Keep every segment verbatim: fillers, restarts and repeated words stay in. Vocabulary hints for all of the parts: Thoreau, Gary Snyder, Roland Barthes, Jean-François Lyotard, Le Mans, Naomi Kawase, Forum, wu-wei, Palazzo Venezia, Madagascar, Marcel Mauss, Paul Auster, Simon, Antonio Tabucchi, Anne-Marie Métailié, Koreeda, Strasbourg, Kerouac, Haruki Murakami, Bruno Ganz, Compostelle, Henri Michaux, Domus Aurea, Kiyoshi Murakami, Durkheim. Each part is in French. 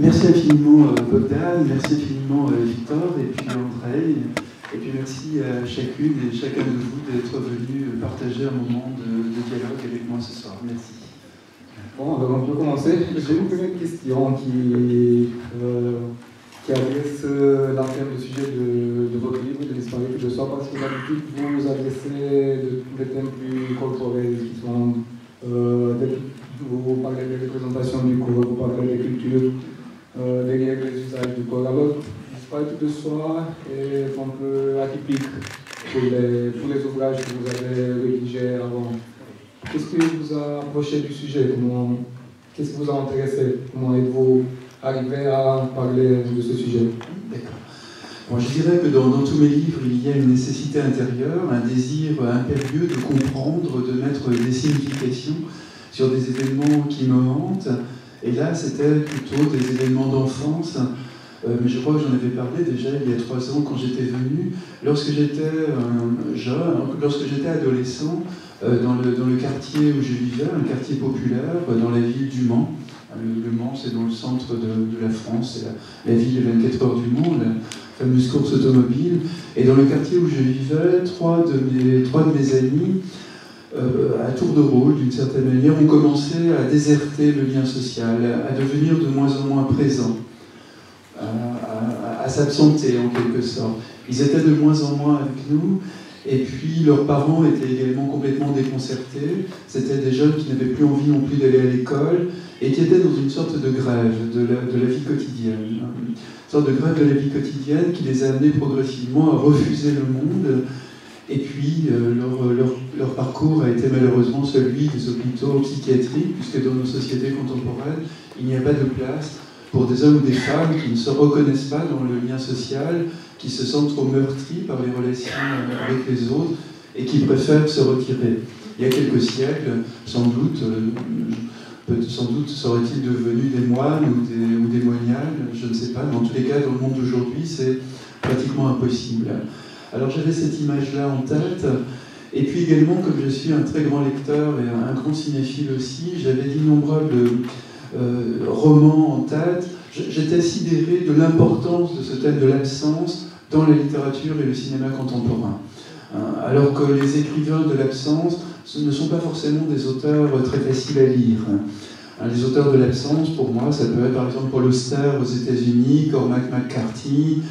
Merci infiniment Bogdan, merci infiniment Victor et puis André, et puis merci à chacune et chacun de vous d'être venu partager un moment de, de dialogue avec moi ce soir. Merci. Bon, on peut commencer. J'ai une première question qui, euh, qui adresse l'ensemble du sujet de, de votre livre, de l'histoire que je sois, parce que d'habitude vous adressez des thèmes plus corporels qui sont euh, des, vous parlez des représentations du corps, vous parlez des cultures, euh, des règles et des usages du corps. Alors, l'histoire de soi est un peu atypique pour les, pour les ouvrages que vous avez rédigés avant. Qu'est-ce qui vous a approché du sujet? Qu'est-ce qui vous a intéressé? Comment êtes-vous arrivé à parler de ce sujet? D'accord. Bon, je dirais que dans, dans tous mes livres, il y a une nécessité intérieure, un désir impérieux de comprendre, de mettre des significations sur des événements qui me hantent, et là c'était plutôt des événements d'enfance, euh, mais je crois que j'en avais parlé déjà il y a trois ans quand j'étais venu, lorsque j'étais euh, jeune, lorsque j'étais adolescent, euh, dans, le, dans le quartier où je vivais, un quartier populaire, euh, dans la ville du Mans. Le, le Mans c'est dans le centre de, de la France, c'est la, la ville des vingt-quatre heures du Mans, la fameuse course automobile, et dans le quartier où je vivais, trois de mes, trois de mes amis, Euh, à tour de rôle, d'une certaine manière, ont commencé à déserter le lien social, à devenir de moins en moins présents, à, à, à s'absenter en quelque sorte. Ils étaient de moins en moins avec nous, et puis leurs parents étaient également complètement déconcertés. C'était des jeunes qui n'avaient plus envie non plus d'aller à l'école, et qui étaient dans une sorte de grève de la, de la vie quotidienne. Une sorte de grève de la vie quotidienne qui les a amenés progressivement à refuser le monde. Et puis, euh, leur, leur, leur parcours a été malheureusement celui des hôpitaux psychiatriques, puisque dans nos sociétés contemporaines, il n'y a pas de place pour des hommes ou des femmes qui ne se reconnaissent pas dans le lien social, qui se sentent trop meurtris par les relations avec les autres et qui préfèrent se retirer. Il y a quelques siècles, sans doute, euh, sans doute seraient-ils devenus des moines ou des, ou des moniales, je ne sais pas, mais en tous les cas, dans le monde d'aujourd'hui, c'est pratiquement impossible. Alors j'avais cette image-là en tête, et puis également, comme je suis un très grand lecteur et un grand cinéphile aussi, j'avais d'innombrables euh, romans en tête. J'étais sidéré de l'importance de ce thème de l'absence dans la littérature et le cinéma contemporain. Alors que les écrivains de l'absence ne sont pas forcément des auteurs très faciles à lire. Les auteurs de l'absence, pour moi, ça peut être par exemple Paul Auster aux États-Unis, Cormac McCarthy,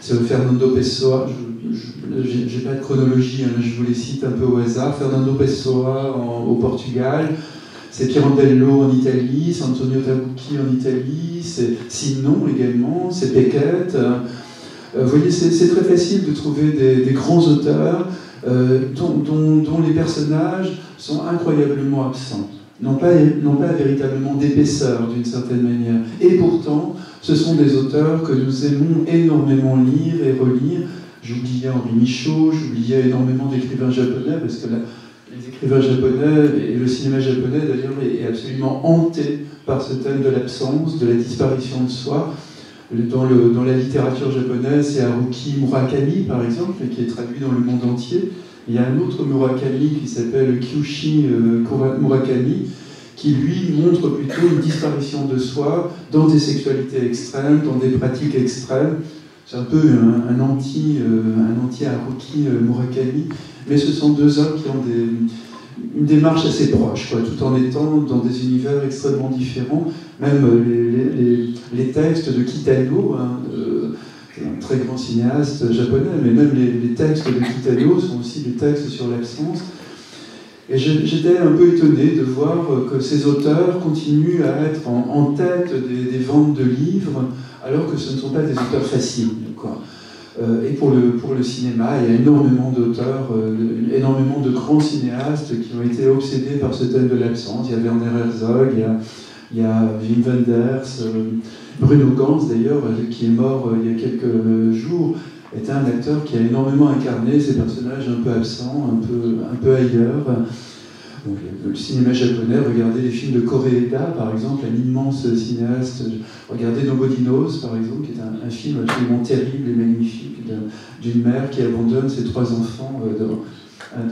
Fernando Pessoa, je n'ai pas de chronologie, hein, je vous les cite un peu au hasard, Fernando Pessoa en, au Portugal, c'est Pirandello en Italie, c'est Antonio Tabucchi en Italie, c'est Simon également, c'est Pequette. Euh, vous voyez, c'est très facile de trouver des, des grands auteurs euh, dont, dont, dont les personnages sont incroyablement absents, n'ont pas, n'ont pas véritablement d'épaisseur d'une certaine manière. Et pourtant, ce sont des auteurs que nous aimons énormément lire et relire. J'oubliais Henri Michaux, j'oubliais énormément d'écrivains japonais, parce que la, les écrivains japonais et le cinéma japonais, d'ailleurs, est, est absolument hanté par ce thème de l'absence, de la disparition de soi. Dans, le, dans la littérature japonaise, c'est Haruki Murakami, par exemple, qui est traduit dans le monde entier. Il y a un autre Murakami qui s'appelle Kiyoshi Murakami, qui lui montre plutôt une disparition de soi dans des sexualités extrêmes, dans des pratiques extrêmes. C'est un peu un, un anti, euh, un anti-Haruki euh, Murakami, mais ce sont deux hommes qui ont des, une démarche assez proche, quoi, tout en étant dans des univers extrêmement différents. Même euh, les, les, les textes de Kitano, hein, euh, un très grand cinéaste japonais, mais même les, les textes de Kitano sont aussi des textes sur l'absence. Et j'étais un peu étonné de voir que ces auteurs continuent à être en, en tête des, des ventes de livres, alors que ce ne sont pas des auteurs faciles, quoi. Euh, et pour le, pour le cinéma, il y a énormément d'auteurs, euh, énormément de grands cinéastes qui ont été obsédés par ce thème de l'absence. Il y a Werner Herzog, il y a, il y a Wim Wenders, euh, Bruno Ganz d'ailleurs, qui est mort euh, il y a quelques jours, était un acteur qui a énormément incarné ces personnages un peu absents, un peu, un peu ailleurs. Donc, le cinéma japonais, regardez les films de Koreeda, par exemple, un immense cinéaste. Regardez Nobody Knows, par exemple, qui est un, un film absolument terrible et magnifique d'une mère qui abandonne ses trois enfants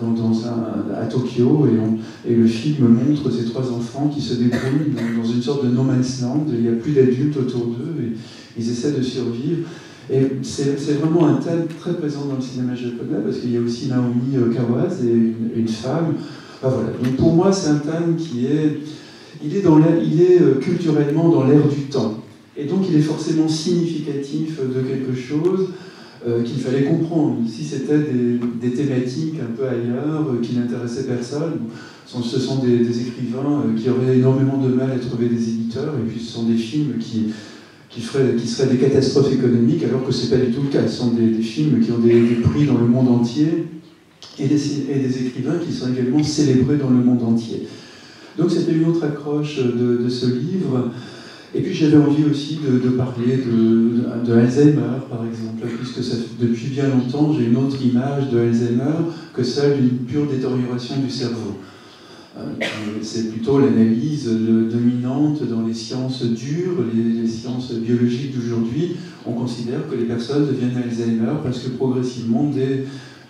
dans, dans un, à Tokyo, et, on, et le film montre ces trois enfants qui se débrouillent dans, dans une sorte de no man's land, il n'y a plus d'adultes autour d'eux, et ils essaient de survivre. Et c'est vraiment un thème très présent dans le cinéma japonais, parce qu'il y a aussi Naomi Kawase, et une, une femme. Ah, voilà. Donc pour moi, c'est un thème qui est... Il est, dans il est euh, culturellement dans l'air du temps. Et donc il est forcément significatif de quelque chose euh, qu'il fallait comprendre. Si c'était des, des thématiques un peu ailleurs, euh, qui n'intéressaient personne, bon, ce sont des, des écrivains euh, qui auraient énormément de mal à trouver des éditeurs, et puis ce sont des films qui... Qui, ferait, qui seraient des catastrophes économiques, alors que ce n'est pas du tout le cas. Ce sont des, des films qui ont des, des prix dans le monde entier, et des, et des écrivains qui sont également célébrés dans le monde entier. Donc c'était une autre accroche de, de ce livre. Et puis j'avais envie aussi de, de parler de, de Alzheimer, par exemple, puisque ça, depuis bien longtemps, j'ai une autre image de Alzheimer que celle d'une pure détérioration du cerveau. C'est plutôt l'analyse dominante dans les sciences dures, les, les sciences biologiques d'aujourd'hui. On considère que les personnes deviennent Alzheimer parce que progressivement des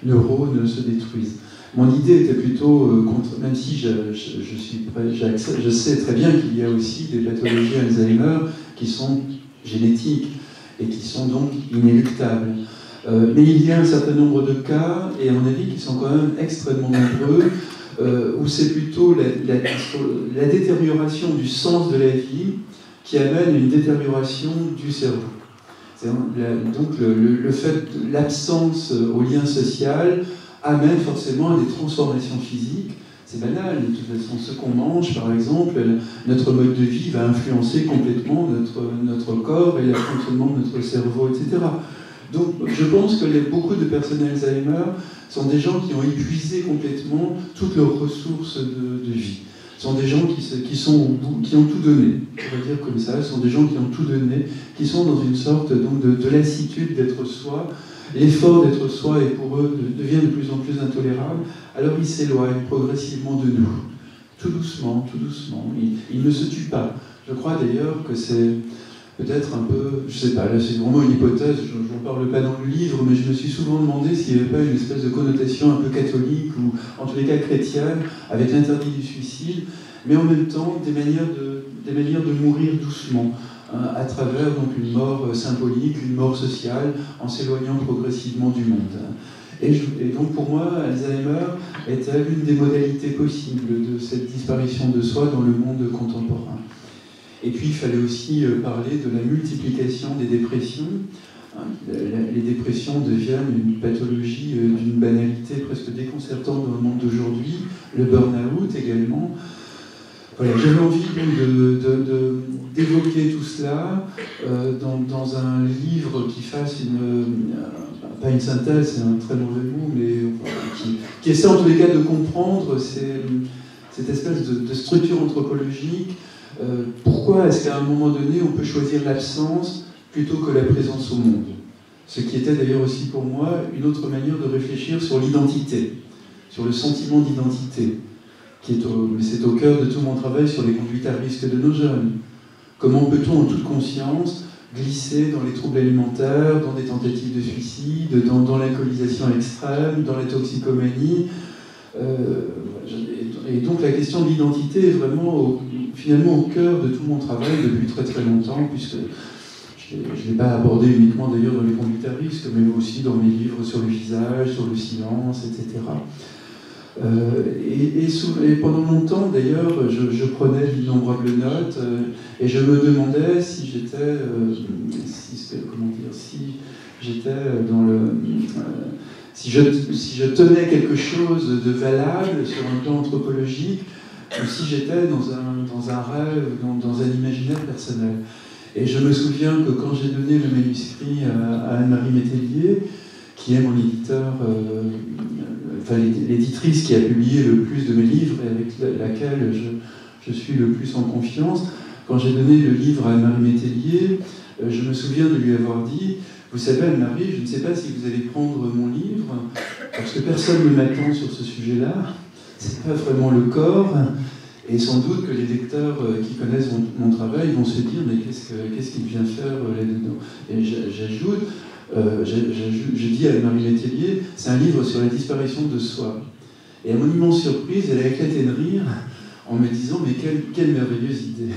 neurones se détruisent. Mon idée était plutôt euh, contre, même si je, je, je, suis prêt, je sais très bien qu'il y a aussi des pathologies Alzheimer qui sont génétiques et qui sont donc inéluctables. Euh, mais il y a un certain nombre de cas, et à mon avis qui sont quand même extrêmement nombreux, Euh, où c'est plutôt la, la, la détérioration du sens de la vie qui amène une détérioration du cerveau. La, donc le, le, le fait, l'absence au lien social amène forcément à des transformations physiques. C'est banal, de toute façon, ce qu'on mange, par exemple, notre mode de vie va influencer complètement notre, notre corps et le fonctionnement de notre cerveau, et cetera. Donc je pense que les, beaucoup de personnes Alzheimer sont des gens qui ont épuisé complètement toutes leurs ressources de, de vie. Ce sont des gens qui, qui, sont au bout, qui ont tout donné, on va dire comme ça, ce sont des gens qui ont tout donné, qui sont dans une sorte donc, de, de lassitude d'être soi. L'effort d'être soi est pour eux devient de plus en plus intolérable, alors ils s'éloignent progressivement de nous. Tout doucement, tout doucement. Ils, ils ne se tuent pas. Je crois d'ailleurs que c'est... peut-être un peu, je sais pas, là c'est vraiment une hypothèse, je n'en parle pas dans le livre, mais je me suis souvent demandé s'il n'y avait pas une espèce de connotation un peu catholique, ou en tous les cas chrétienne, avec l'interdit du suicide, mais en même temps des manières de, des manières de mourir doucement, hein, à travers donc, une mort symbolique, une mort sociale, en s'éloignant progressivement du monde. Et, je, et donc pour moi, Alzheimer était l'une des modalités possibles de cette disparition de soi dans le monde contemporain. Et puis il fallait aussi parler de la multiplication des dépressions. Les dépressions deviennent une pathologie d'une banalité presque déconcertante dans le monde d'aujourd'hui. Le burn-out également. Voilà, j'avais envie d'évoquer tout cela euh, dans, dans un livre qui fasse une... Euh, pas une synthèse, c'est un très mauvais mot, mais enfin, qui, qui essaie en tous les cas de comprendre ces, cette espèce de, de structure anthropologique. Euh, pourquoi est-ce qu'à un moment donné, on peut choisir l'absence plutôt que la présence au monde? Ce qui était d'ailleurs aussi pour moi une autre manière de réfléchir sur l'identité, sur le sentiment d'identité, qui est au, mais c'est au cœur de tout mon travail sur les conduites à risque de nos jeunes. Comment peut-on en toute conscience glisser dans les troubles alimentaires, dans des tentatives de suicide, dans, dans l'alcoolisation extrême, dans la toxicomanie? Euh, et donc la question de l'identité est vraiment au, finalement au cœur de tout mon travail depuis très très longtemps, puisque je ne l'ai pas abordé uniquement d'ailleurs dans les conduites à risque, mais aussi dans mes livres sur le visage, sur le silence, et cetera. Euh, et, et, sous, et pendant longtemps d'ailleurs, je, je prenais d'innombrables notes euh, et je me demandais si j'étais, euh, si, comment dire, si j'étais dans le... Euh, Si je, si je tenais quelque chose de valable sur un plan anthropologique, ou si j'étais dans un, dans un rêve, dans, dans un imaginaire personnel. Et je me souviens que quand j'ai donné le manuscrit à, à Anne-Marie Métailié, qui est mon éditeur, euh, enfin l'éditrice qui a publié le plus de mes livres et avec laquelle je, je suis le plus en confiance, quand j'ai donné le livre à Anne-Marie Métailié, euh, je me souviens de lui avoir dit: vous savez, Anne-Marie, je ne sais pas si vous allez prendre mon livre, parce que personne ne m'attend sur ce sujet-là, c'est pas vraiment le corps, et sans doute que les lecteurs qui connaissent mon, mon travail vont se dire: mais qu'est-ce que, qu'est-ce qu'il vient faire là-dedans? Et j'ajoute, euh, je dis à Anne-Marie Métailié, c'est un livre sur la disparition de soi. Et à mon immense surprise, elle a éclaté de rire en me disant « mais quelle, quelle merveilleuse idée !»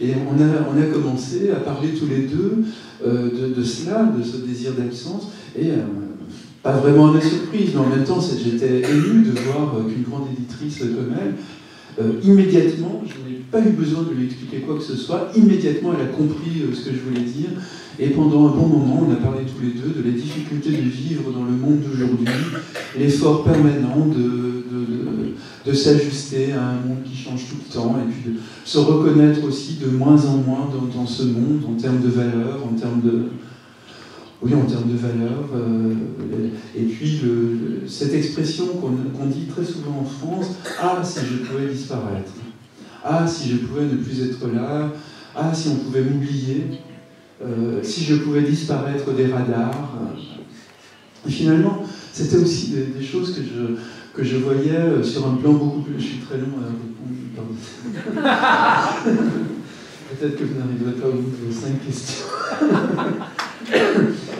Et on a, on a commencé à parler tous les deux euh, de, de cela, de ce désir d'absence, et euh, pas vraiment à ma surprise, mais en même temps j'étais ému de voir qu'une grande éditrice comme elle, euh, immédiatement, je n'ai pas eu besoin de lui expliquer quoi que ce soit, immédiatement elle a compris euh, ce que je voulais dire, et pendant un bon moment on a parlé tous les deux de la difficulté de vivre dans le monde d'aujourd'hui, l'effort permanent de... de s'ajuster à un monde qui change tout le temps, et puis de se reconnaître aussi de moins en moins dans, dans ce monde, en termes de valeurs, en termes de... Oui, en termes de valeurs. Euh, et puis, le, cette expression qu'on qu'on dit très souvent en France, « Ah, si je pouvais disparaître !»« Ah, si je pouvais ne plus être là !»« Ah, si on pouvait m'oublier euh, !»« Si je pouvais disparaître des radars !» Et finalement, c'était aussi des, des choses que je... que je voyais sur un plan beaucoup plus... Je suis très long à répondre, pardon. Peut-être que vous n'arriverez pas au bout de cinq questions.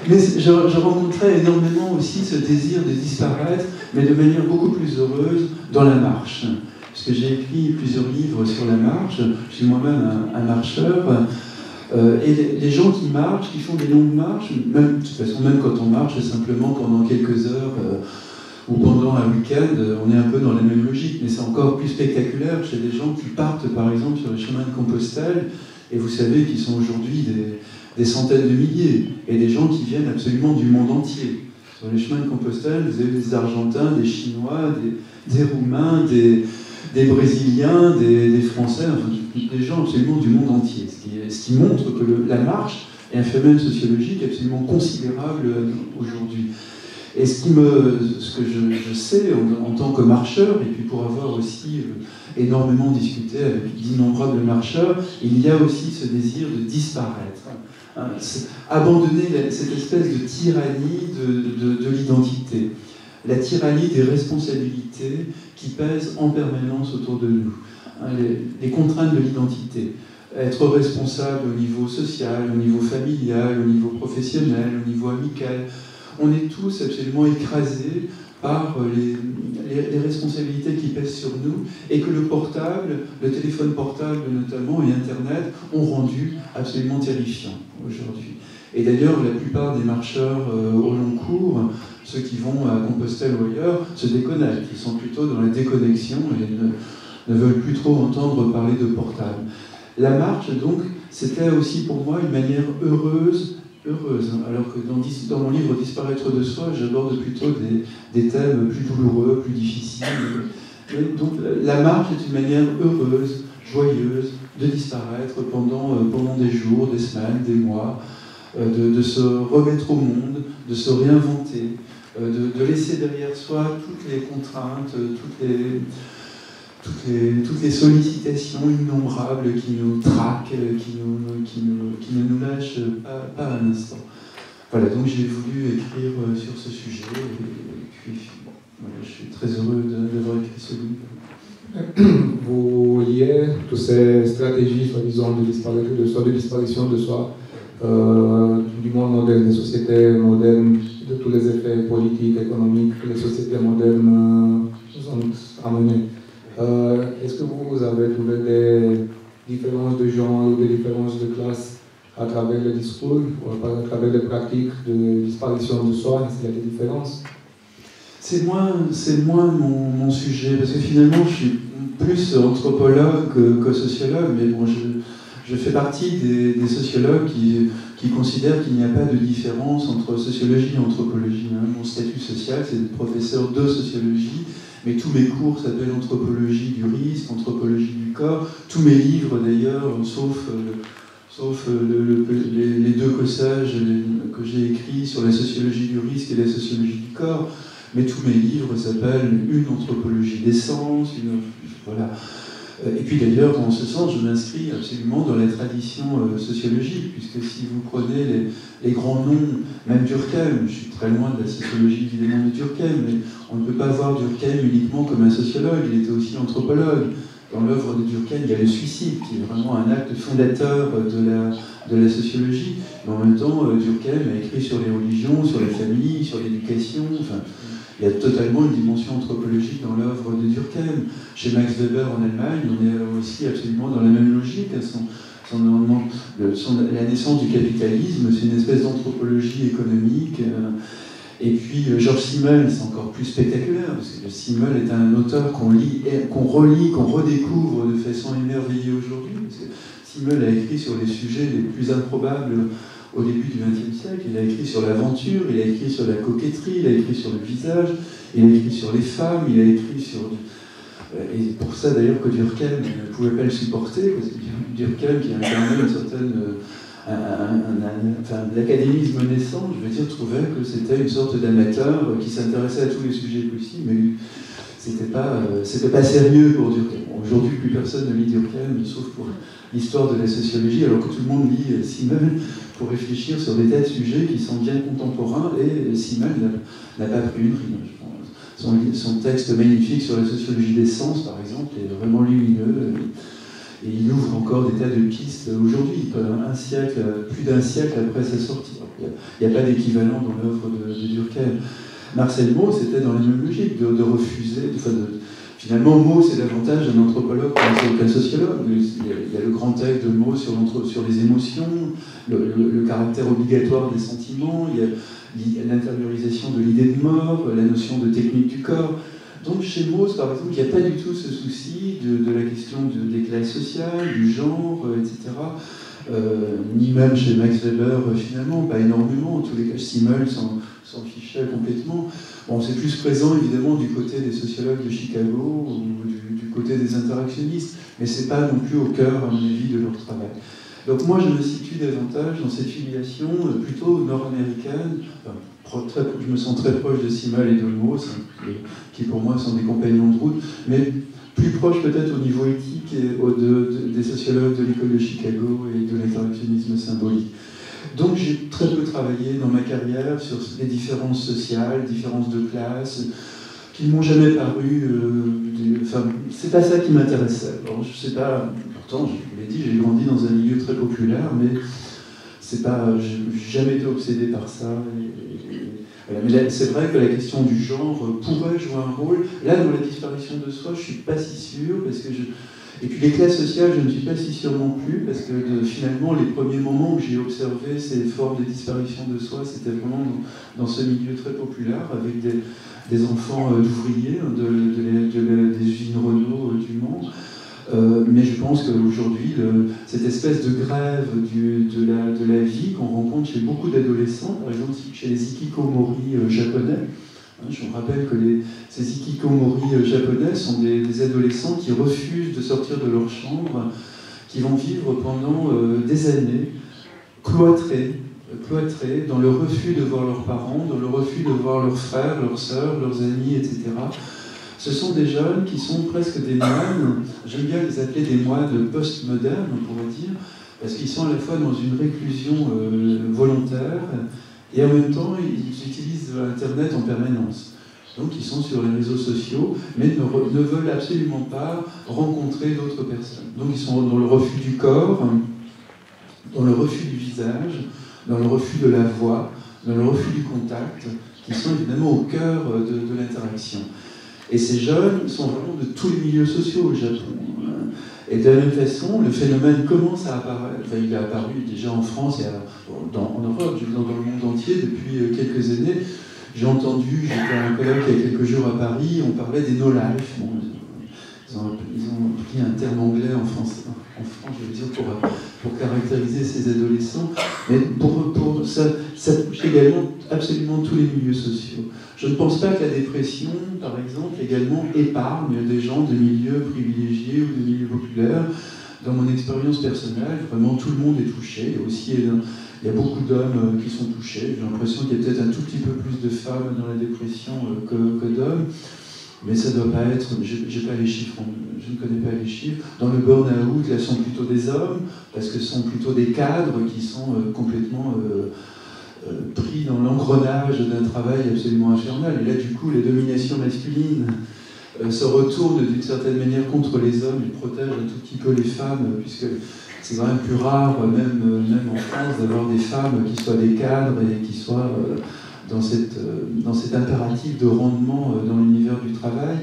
Mais je, je rencontrais énormément aussi ce désir de disparaître, mais de manière beaucoup plus heureuse, dans la marche. Parce que j'ai écrit plusieurs livres sur la marche, je suis moi-même un, un marcheur, Euh, et les, les gens qui marchent, qui font des longues marches, même, de toute façon, même quand on marche, simplement pendant quelques heures, euh, ou pendant un week-end, on est un peu dans la même logique, mais c'est encore plus spectaculaire chez des gens qui partent par exemple sur le chemin de Compostelle, et vous savez qu'ils sont aujourd'hui des, des centaines de milliers, et des gens qui viennent absolument du monde entier. Sur les chemins de Compostelle, vous avez des Argentins, des Chinois, des, des Roumains, des, des Brésiliens, des, des Français, enfin, des gens absolument du monde entier, ce qui, ce qui montre que le, la marche est un phénomène sociologique absolument considérable aujourd'hui. Et ce, qui me, ce que je, je sais en, en tant que marcheur, et puis pour avoir aussi euh, énormément discuté avec d'innombrables marcheurs, il y a aussi ce désir de disparaître. Hein, abandonner la, cette espèce de tyrannie de, de, de l'identité, la tyrannie des responsabilités qui pèsent en permanence autour de nous, hein, les, les contraintes de l'identité. Être responsable au niveau social, au niveau familial, au niveau professionnel, au niveau amical. On est tous absolument écrasés par les, les, les responsabilités qui pèsent sur nous et que le portable, le téléphone portable notamment et Internet ont rendu absolument terrifiant aujourd'hui. Et d'ailleurs, la plupart des marcheurs euh, au long cours, ceux qui vont à Compostelle ou ailleurs, se déconnectent. Ils sont plutôt dans la déconnexion et ne, ne veulent plus trop entendre parler de portable. La marche, donc, c'était aussi pour moi une manière heureuse heureuse, alors que dans, dans mon livre « Disparaître de soi », j'aborde plutôt des, des thèmes plus douloureux, plus difficiles. Et donc la marche est une manière heureuse, joyeuse, de disparaître pendant, pendant des jours, des semaines, des mois, de, de se remettre au monde, de se réinventer, de, de laisser derrière soi toutes les contraintes, toutes les... Toutes les, toutes les sollicitations innombrables qui nous traquent, qui, nous, qui, nous, qui ne nous lâchent pas, pas un instant. Voilà, donc j'ai voulu écrire sur ce sujet, et, et puis bon, voilà, je suis très heureux d'avoir écrit ce livre. Vous liez toutes ces stratégies, soi-disant, de disparition de soi, de disparition de soi euh, du monde moderne, des sociétés modernes, de tous les effets politiques, économiques que les sociétés modernes ont amenés. Euh, Est-ce que vous avez trouvé des différences de genre ou des différences de classe à travers le discours ou à travers les pratiques de disparition de soi? Est-ce qu'il y a des différences? C'est moins, moins mon, mon sujet, parce que finalement je suis plus anthropologue que, que sociologue, mais bon, je, je fais partie des, des sociologues qui, qui considèrent qu'il n'y a pas de différence entre sociologie et anthropologie. Hein. Mon statut social, c'est de professeur de sociologie. Mais tous mes cours s'appellent anthropologie du risque, anthropologie du corps. Tous mes livres d'ailleurs, sauf, euh, sauf euh, le, le, les, les deux cossages que j'ai écrits sur la sociologie du risque et la sociologie du corps, mais tous mes livres s'appellent une anthropologie des sens, une, voilà. Et puis d'ailleurs, en ce sens, je m'inscris absolument dans la tradition euh, sociologique, puisque si vous prenez les, les grands noms, même Durkheim, je suis très loin de la sociologie évidemment de Durkheim, mais on ne peut pas voir Durkheim uniquement comme un sociologue, il était aussi anthropologue. Dans l'œuvre de Durkheim, il y a le suicide, qui est vraiment un acte fondateur de la, de la sociologie, mais en même temps, Durkheim a écrit sur les religions, sur la famille, sur l'éducation, enfin... Il y a totalement une dimension anthropologique dans l'œuvre de Durkheim. Chez Max Weber en Allemagne, on est aussi absolument dans la même logique. Son, son, le, son, la naissance du capitalisme, c'est une espèce d'anthropologie économique. Euh, Et puis Georges Simmel, c'est encore plus spectaculaire, parce que Simmel est un auteur qu'on lit, qu'on relit, qu'on redécouvre de façon émerveillée aujourd'hui. Simmel a écrit sur les sujets les plus improbables au début du vingtième siècle. Il a écrit sur l'aventure, il a écrit sur la coquetterie, il a écrit sur le visage, il a écrit sur les femmes, il a écrit sur... Et c'est pour ça d'ailleurs que Durkheim ne pouvait pas le supporter, parce que Durkheim qui incarnait une certaine... Un, un, un, enfin, l'académisme naissant, je veux dire, trouvait que c'était une sorte d'amateur qui s'intéressait à tous les sujets possibles, mais c'était pas, euh, pas sérieux pour Durkheim. Aujourd'hui, plus personne ne lit Durkheim, sauf pour l'histoire de la sociologie, alors que tout le monde lit Simmel pour réfléchir sur des tas de sujets qui sont bien contemporains, et Simmel n'a pas pris une rime, je pense. Son, son texte magnifique sur la sociologie des sens, par exemple, est vraiment lumineux. Et il ouvre encore des tas de pistes aujourd'hui, un siècle, plus d'un siècle après sa sortie. Il n'y a, a pas d'équivalent dans l'œuvre de, de Durkheim. Marcel Mauss était dans la même logique, de, de refuser... De, de, finalement, Mauss est davantage un anthropologue qu'un sociologue. Il y, a, il y a le grand texte de Mauss sur, sur les émotions, le, le, le caractère obligatoire des sentiments, il y a l'intériorisation de l'idée de mort, la notion de technique du corps... Donc chez Mauss, par exemple, il n'y a pas du tout ce souci de, de la question de, des classes sociales, du genre, et cetera. Euh, ni même chez Max Weber, finalement, pas énormément. En tous les cas, Simmel s'en fichait complètement. Bon, c'est plus présent, évidemment, du côté des sociologues de Chicago ou du, du côté des interactionnistes, mais c'est pas non plus au cœur, à mon avis, de leur travail. Donc moi, je me situe davantage dans cette filiation plutôt nord-américaine. Enfin, je me sens très proche de Simmel et de Mauss, qui pour moi sont des compagnons de route, mais plus proche peut-être au niveau éthique et au de, de, des sociologues de l'école de Chicago et de l'interactionnisme symbolique. Donc j'ai très peu travaillé dans ma carrière sur les différences sociales, différences de classe, qui ne m'ont jamais paru... Euh, enfin, c'est pas ça qui m'intéressait. Je sais pas... Pourtant, je vous l'ai dit, j'ai grandi dans un milieu très populaire, mais... c'est pas, j'ai jamais été obsédé par ça. Et, et, et, voilà. Mais c'est vrai que la question du genre pourrait jouer un rôle. Là, dans la disparition de soi, je suis pas si sûr, parce que je... Et puis les classes sociales, je ne suis pas si sûr non plus, parce que de, finalement, les premiers moments où j'ai observé ces formes de disparition de soi, c'était vraiment dans, dans ce milieu très populaire, avec des, des enfants euh, d'ouvriers, de, de, de, de, de, des usines Renault euh, du Mans. Euh, mais je pense qu'aujourd'hui, cette espèce de grève du, de, la, de la vie qu'on rencontre chez beaucoup d'adolescents, par exemple chez les ikikomori euh, japonais, hein, je vous rappelle que les, ces ikikomori euh, japonais sont des, des adolescents qui refusent de sortir de leur chambre, qui vont vivre pendant euh, des années cloîtrés, euh, cloîtrés, dans le refus de voir leurs parents, dans le refus de voir leurs frères, leurs sœurs, leurs amis, et cetera. Ce sont des jeunes qui sont presque des moines, j'aime bien les appeler des moines post-modernes, on pourrait dire, parce qu'ils sont à la fois dans une réclusion euh, volontaire, et en même temps, ils utilisent Internet en permanence. Donc ils sont sur les réseaux sociaux, mais ne, re, ne veulent absolument pas rencontrer d'autres personnes. Donc ils sont dans le refus du corps, dans le refus du visage, dans le refus de la voix, dans le refus du contact, qui sont évidemment au cœur de, de l'interaction. Et ces jeunes sont vraiment de tous les milieux sociaux au Japon. Et de la même façon, le phénomène commence à apparaître. Enfin, il est apparu déjà en France et à, dans, en Europe, dans, dans le monde entier depuis quelques années. J'ai entendu, j'étais à un colloque il y a quelques jours à Paris, on parlait des no-life. Bon, ils, ont, ils ont pris un terme anglais en France, en France je veux dire, pour, pour caractériser ces adolescents. Mais pour, pour, ça, ça touche également absolument tous les milieux sociaux. Je ne pense pas que la dépression, par exemple, également épargne des gens de milieux privilégiés ou de milieux populaires. Dans mon expérience personnelle, vraiment tout le monde est touché. Et aussi, il y a beaucoup d'hommes qui sont touchés. J'ai l'impression qu'il y a peut-être un tout petit peu plus de femmes dans la dépression que, que d'hommes. Mais ça ne doit pas être... Je n'ai pas les chiffres, je ne connais pas les chiffres. Dans le burn-out, là, sont plutôt des hommes, parce que ce sont plutôt des cadres qui sont complètement... Euh, pris dans l'engrenage d'un travail absolument infernal. Et là, du coup, les dominations masculines euh, se retournent d'une certaine manière contre les hommes et protègent un tout petit peu les femmes, puisque c'est quand même plus rare, même, même en France, d'avoir des femmes qui soient des cadres et qui soient euh, dans, cette, dans cet impératif de rendement dans l'univers du travail.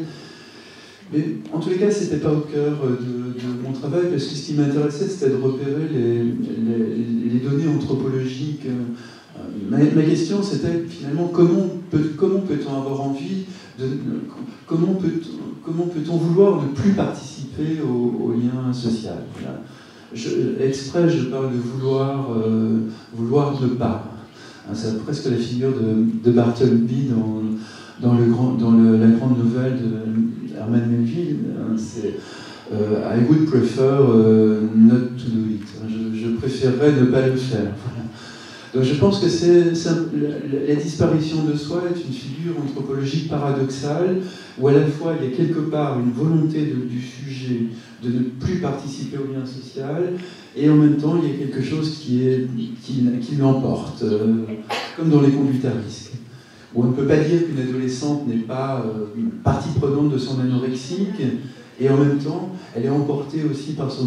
Mais en tous les cas, ce n'était pas au cœur de, de mon travail, parce que ce qui m'intéressait, c'était de repérer les, les, les données anthropologiques. Ma, ma question, c'était finalement comment peut, comment peut-on avoir envie, de, comment peut-on, comment peut-on vouloir ne plus participer au, au lien social, voilà. Je, exprès, je parle de vouloir, euh, vouloir ne pas. Hein, c'est presque la figure de, de Bartleby dans, dans, le grand, dans le, la grande nouvelle de Herman Melville. Hein, c'est euh, I would prefer euh, not to do it. Je, je préférerais ne pas le faire. Voilà. Donc je pense que c'est, c'est, la, la disparition de soi est une figure anthropologique paradoxale, où à la fois il y a quelque part une volonté de, du sujet de ne plus participer au lien social, et en même temps il y a quelque chose qui, est, qui, qui l'emporte, euh, comme dans les conduites à risque, où on ne peut pas dire qu'une adolescente n'est pas euh, partie prenante de son anorexique, et en même temps elle est emportée aussi par son,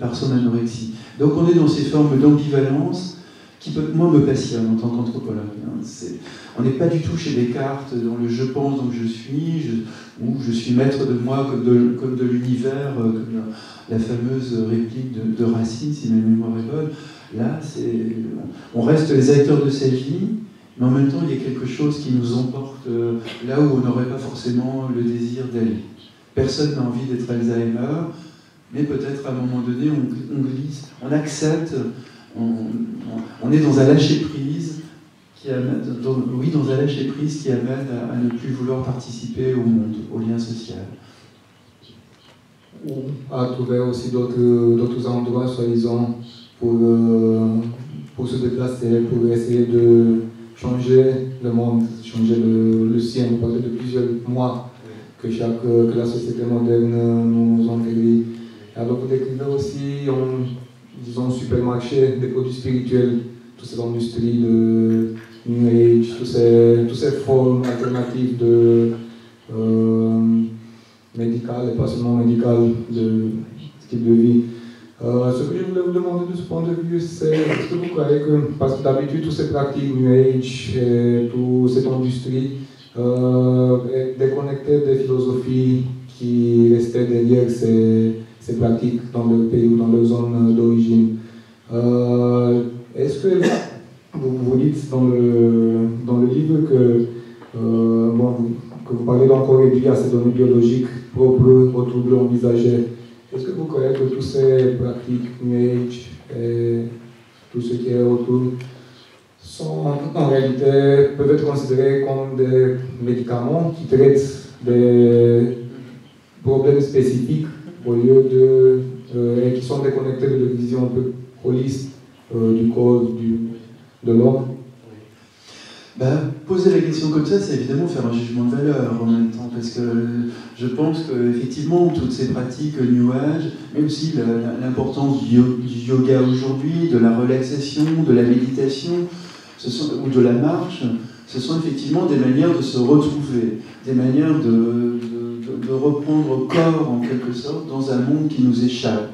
par son anorexie. Donc on est dans ces formes d'ambivalence, qui peut, moi me passionne en tant qu'anthropologue. Hein. C'est, on n'est pas du tout chez Descartes dans le je pense donc je suis, je, ou je suis maître de moi comme de, comme de l'univers, euh, comme la, la fameuse réplique de, de Racine, si ma mémoire est bonne. Là, c'est, on reste les acteurs de sa vie, mais en même temps, il y a quelque chose qui nous emporte euh, là où on n'aurait pas forcément le désir d'aller. Personne n'a envie d'être Alzheimer, mais peut-être à un moment donné, on, on glisse, on accepte. On, on est dans un lâcher-prise qui amène, dans, oui, dans un lâcher-prise qui amène à, à ne plus vouloir participer au monde, au lien social. On a trouvé aussi d'autres, d'autres endroits, soi-disant, pour, euh, pour se déplacer, pour essayer de changer le monde, changer le, le sien. On parlait de plusieurs mois que, chaque, que la société moderne nous envahit. Alors, pour décrire aussi, on... disons, supermarché, des produits spirituels, toute cette industrie de New Age, toutes ces, toutes ces formes alternatives de, euh, médicales et pas seulement médicales de ce type de vie. Euh, ce que je voulais vous demander de ce point de vue, c'est est-ce que vous croyez que, parce que d'habitude, toutes ces pratiques New Age et toute cette industrie euh, est déconnectée des philosophies qui restaient derrière ces. ces pratiques dans le pays ou dans leur zone d'origine. Euh, est-ce que vous, vous dites dans le, dans le livre que, euh, bon, que vous parlez d'encore réduit à ces données biologiques propres aux troubles envisagés? Est-ce que vous croyez que toutes ces pratiques New Age et tout ce qui est autour sont en réalité peuvent être considérées comme des médicaments qui traitent des problèmes spécifiques au lieu de... Euh, et qui sont déconnectés de la vision un peu holiste euh, du corps, du, de l'homme. Ben, poser la question comme ça, c'est évidemment faire un jugement de valeur en même temps, parce que je pense qu'effectivement, toutes ces pratiques New Age, mais aussi la, la, l'importance du, du yoga aujourd'hui, de la relaxation, de la méditation, ce sont, ou de la marche, ce sont effectivement des manières de se retrouver, des manières de... de de reprendre corps, en quelque sorte, dans un monde qui nous échappe.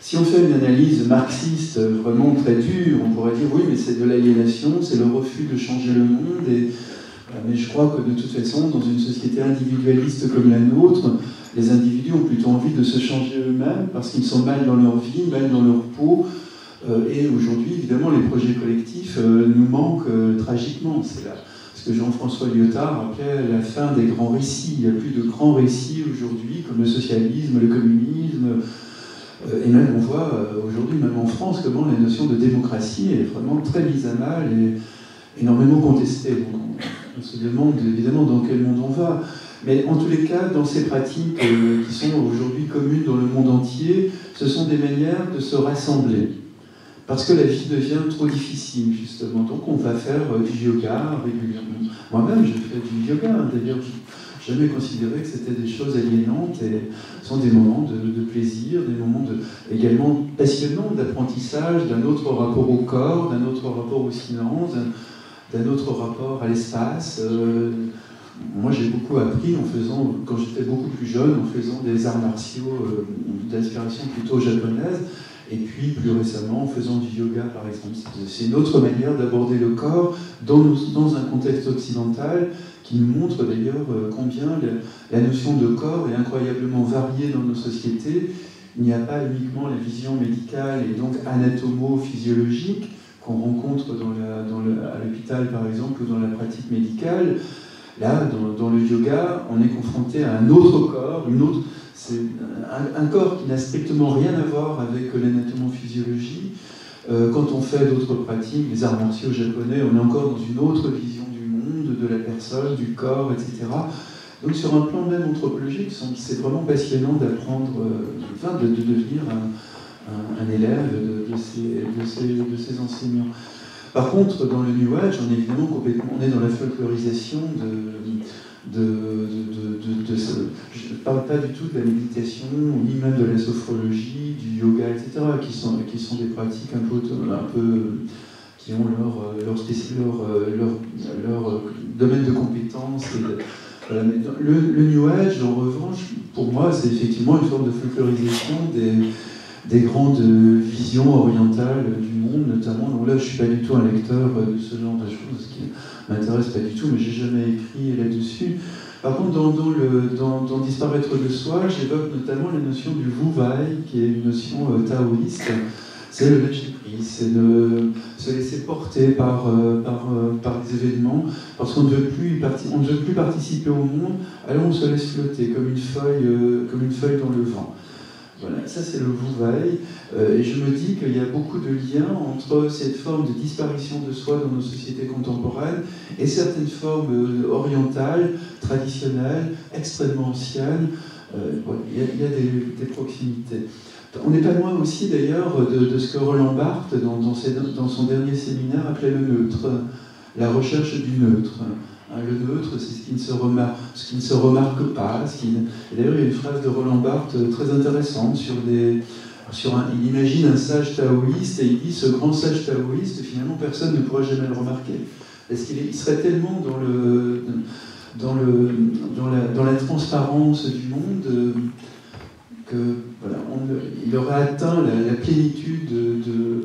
Si on fait une analyse marxiste vraiment très dure, on pourrait dire, oui, mais c'est de l'aliénation, c'est le refus de changer le monde, et... mais je crois que, de toute façon, dans une société individualiste comme la nôtre, les individus ont plutôt envie de se changer eux-mêmes, parce qu'ils sont mal dans leur vie, mal dans leur peau, et aujourd'hui, évidemment, les projets collectifs nous manquent tragiquement, c'est là. Ce que Jean-François Lyotard appelait la fin des grands récits. Il n'y a plus de grands récits aujourd'hui, comme le socialisme, le communisme. Et même on voit aujourd'hui, même en France, comment la notion de démocratie est vraiment très mise à mal et énormément contestée. Donc on se demande évidemment dans quel monde on va. Mais en tous les cas, dans ces pratiques qui sont aujourd'hui communes dans le monde entier, ce sont des manières de se rassembler. Parce que la vie devient trop difficile, justement. Donc on va faire du yoga régulièrement. Moi-même, je fais du yoga. Hein. D'ailleurs, je n'ai jamais considéré que c'était des choses aliénantes. Et ce sont des moments de, de plaisir, des moments de, également passionnants d'apprentissage, d'un autre rapport au corps, d'un autre rapport au silence, d'un, d'un autre rapport à l'espace. Euh, moi, j'ai beaucoup appris en faisant, quand j'étais beaucoup plus jeune, en faisant des arts martiaux euh, d'aspiration plutôt japonaise. et puis plus récemment en faisant du yoga par exemple. C'est une autre manière d'aborder le corps dans, nos, dans un contexte occidental qui nous montre d'ailleurs combien la notion de corps est incroyablement variée dans nos sociétés. Il n'y a pas uniquement la vision médicale et donc anatomo-physiologique qu'on rencontre dans la, dans le, à l'hôpital par exemple ou dans la pratique médicale. Là, dans, dans le yoga, on est confronté à un autre corps, une autre, c'est un, un corps qui n'a strictement rien à voir avec l'anatomophysiologie. Euh, quand on fait d'autres pratiques, les arts martiaux japonais, on est encore dans une autre vision du monde, de la personne, du corps, et cetera. Donc sur un plan même anthropologique, c'est vraiment passionnant d'apprendre, enfin, de, de devenir un, un, un élève de, de, ces, de, ces, de ces enseignants. Par contre, dans le New Age, on est évidemment complètement, on est dans la folklorisation de, de, de, de, de, de ce, je ne parle pas du tout de la méditation, ni même de la sophrologie, du yoga, et cetera, qui sont, qui sont des pratiques un peu, un peu qui ont leur, leur, leur, leur, leur domaine de compétences. Et de, voilà. le, le New Age, en revanche, pour moi, c'est effectivement une forme de folklorisation des... des grandes visions orientales du monde, notamment. Donc là, je ne suis pas du tout un lecteur de ce genre de choses, qui ne m'intéresse pas du tout, mais j'ai jamais écrit là-dessus. Par contre, dans, dans, le, dans, dans Disparaître de soi, j'évoque notamment la notion du wu-wai, qui est une notion taoïste. C'est le lâcher prise, c'est de se laisser porter par, par, par des événements, parce qu'on ne veut plus, on ne veut plus participer au monde, alors on se laisse flotter, comme une feuille, comme une feuille dans le vent. Voilà, ça c'est le wu-wai, euh, et je me dis qu'il y a beaucoup de liens entre cette forme de disparition de soi dans nos sociétés contemporaines et certaines formes euh, orientales, traditionnelles, extrêmement anciennes. Euh, bon, il y a, il y a des, des proximités. On n'est pas loin aussi d'ailleurs de, de ce que Roland Barthes, dans, dans, ses, dans son dernier séminaire, appelait le neutre, la recherche du neutre. Le neutre, c'est ce qui ne se remarque, ce qui ne se remarque pas. Ce qui ne... D'ailleurs, il y a une phrase de Roland Barthes très intéressante sur des... sur un... Il imagine un sage taoïste et il dit « Ce grand sage taoïste, finalement, personne ne pourra jamais le remarquer. » Parce qu'il est... il serait tellement dans, le... Dans, le... Dans, la... dans la transparence du monde que voilà, on... il aurait atteint la, la plénitude de... de...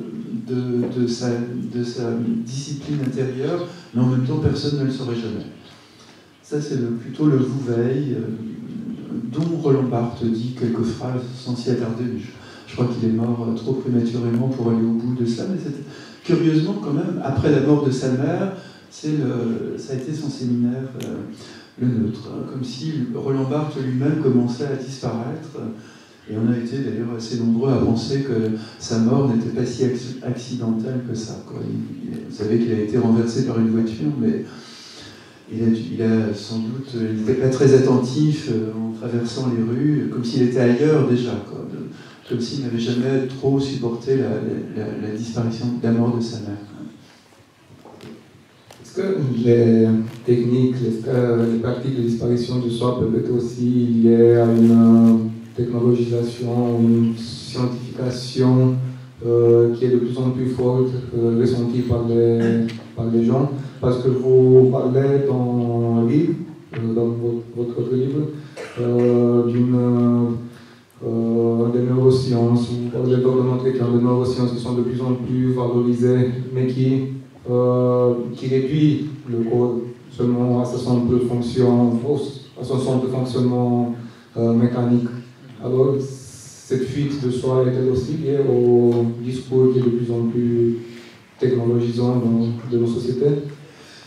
De, de, sa, de sa discipline intérieure, mais en même temps personne ne le saurait jamais. Ça c'est le, plutôt le wu-wei, euh, dont Roland Barthes dit quelques phrases sans s'y attarder, mais je, je crois qu'il est mort trop prématurément pour aller au bout de ça, mais curieusement quand même, après la mort de sa mère, le, ça a été son séminaire euh, le neutre, hein, comme si Roland Barthes lui-même commençait à disparaître. Et on a été d'ailleurs assez nombreux à penser que sa mort n'était pas si accidentelle que ça, quoi. Il, il, vous savez qu'il a été renversé par une voiture, mais il a, il a sans doute, il n'était pas très attentif en traversant les rues, comme s'il était ailleurs déjà, quoi. Comme s'il n'avait jamais trop supporté la, la, la, la disparition, la mort de sa mère. Est-ce que les techniques, les, les pratiques de disparition du soi peuvent être aussi liées à une technologisation, une scientification euh, qui est de plus en plus forte, euh, ressentie par les, par les gens, parce que vous parlez dans un livre, dans votre, votre livre, euh, d'une euh, des neurosciences, vous parlez dans un entretien des neurosciences qui sont de plus en plus valorisées, mais qui, euh, qui réduit le corps seulement à sa simple fonction, à son simple fonctionnement euh, mécanique. Alors, cette fuite de soi est-elle aussi liée au discours qui est de plus en plus technologisant de nos sociétés?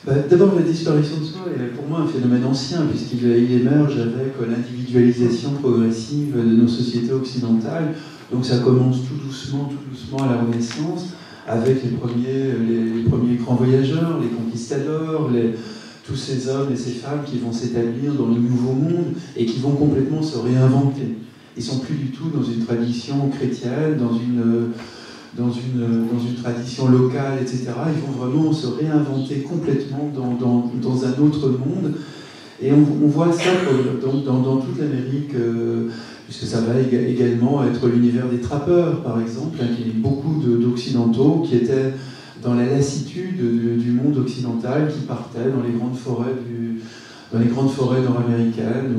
Bah, d'abord, la disparition de soi est pour moi un phénomène ancien, puisqu'il émerge avec l'individualisation progressive de nos sociétés occidentales. Donc ça commence tout doucement, tout doucement à la Renaissance, avec les premiers, les, les premiers grands voyageurs, les conquistadors, les... tous ces hommes et ces femmes qui vont s'établir dans le nouveau monde et qui vont complètement se réinventer. Ils ne sont plus du tout dans une tradition chrétienne, dans une, dans une, dans une tradition locale, et cetera. Ils vont vraiment se réinventer complètement dans, dans, dans un autre monde. Et on, on voit ça dans, dans, dans toute l'Amérique, euh, puisque ça va également être l'univers des trappeurs, par exemple, hein, qui est beaucoup d'Occidentaux qui étaient dans la lassitude du, du monde occidental, qui partaient dans les grandes forêts, du, dans les grandes forêts nord-américaines.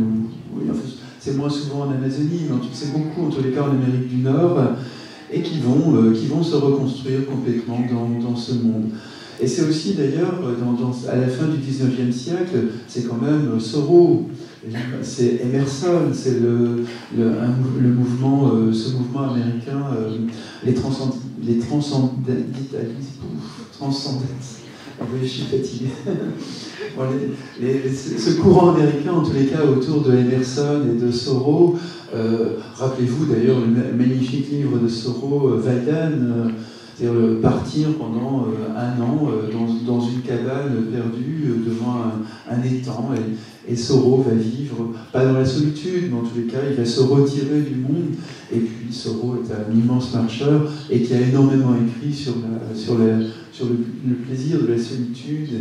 C'est moins souvent en Amazonie, mais on sait beaucoup, en tous les cas en Amérique du Nord, et qui vont, euh, qui vont se reconstruire complètement dans, dans ce monde. Et c'est aussi d'ailleurs, à la fin du dix-neuvième siècle, c'est quand même Thoreau, c'est Emerson, c'est le, le, le mouvement, euh, ce mouvement américain, euh, les transcendentalistes, les transcendentalistes, je suis fatigué. Bon, les, les, ce courant américain, en tous les cas, autour de Emerson et de Thoreau, euh, rappelez-vous d'ailleurs le magnifique livre de Thoreau, Wagner, c'est-à-dire partir pendant un an dans une cabane perdue devant un étang, et Thoreau va vivre, pas dans la solitude, mais en tous les cas, il va se retirer du monde. Et puis Thoreau est un immense marcheur et qui a énormément écrit sur, la, sur, la, sur le, le plaisir de la solitude.